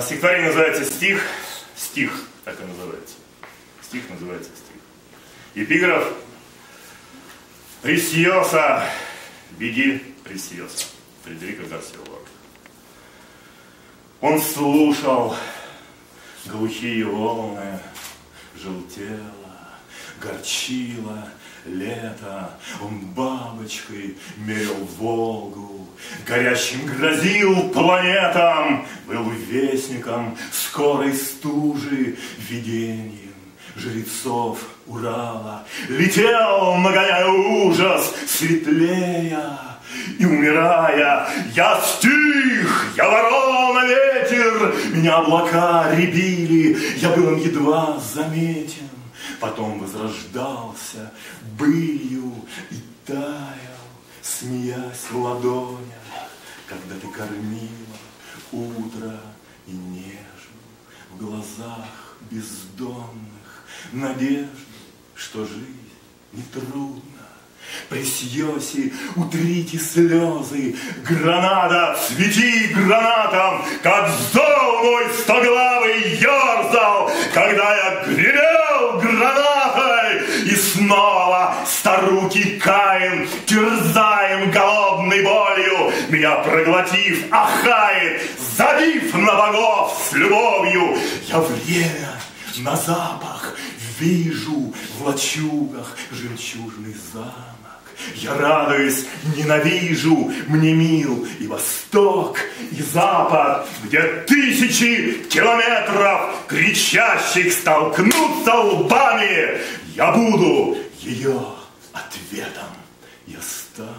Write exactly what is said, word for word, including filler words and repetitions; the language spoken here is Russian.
Стихотворение называется «Стих». Стих, так и называется. Стих называется «Стих». Эпиграф «Пресиоса, беги, пресиоса» Федерико Гарсиа Лорка. Он слушал глухие волны, желтело, горчило лето. Он бабочкой мерил Волгу, горящим грозил планетам, был вестником скорой стужи, видением жрецов Урала. Летел, нагоняя ужас, светлея и умирая. Я стих, я ворона ветер, меня облака рябили, я был им едва заметен. Потом возрождался былью и таял, смеясь в ладонях, когда ты кормила утро и нежно, в глазах бездонных надежду, что жизнь нетрудна. Пресиоси, утрите слезы, Граната, цвети гранатом, как зол мой стоглавый ерзал, когда я гремел гранатой. И снова старухи Каин, терзаем голодной болью, меня проглотив Ахаин, забив на богов с любовью. Я время на запах вижу в лачугах жемчужный замок. Я радуюсь, ненавижу, мне мил и восток, и запад, где тысячи километров кричащих столкнутся лбами. Я буду ее ответом, я стану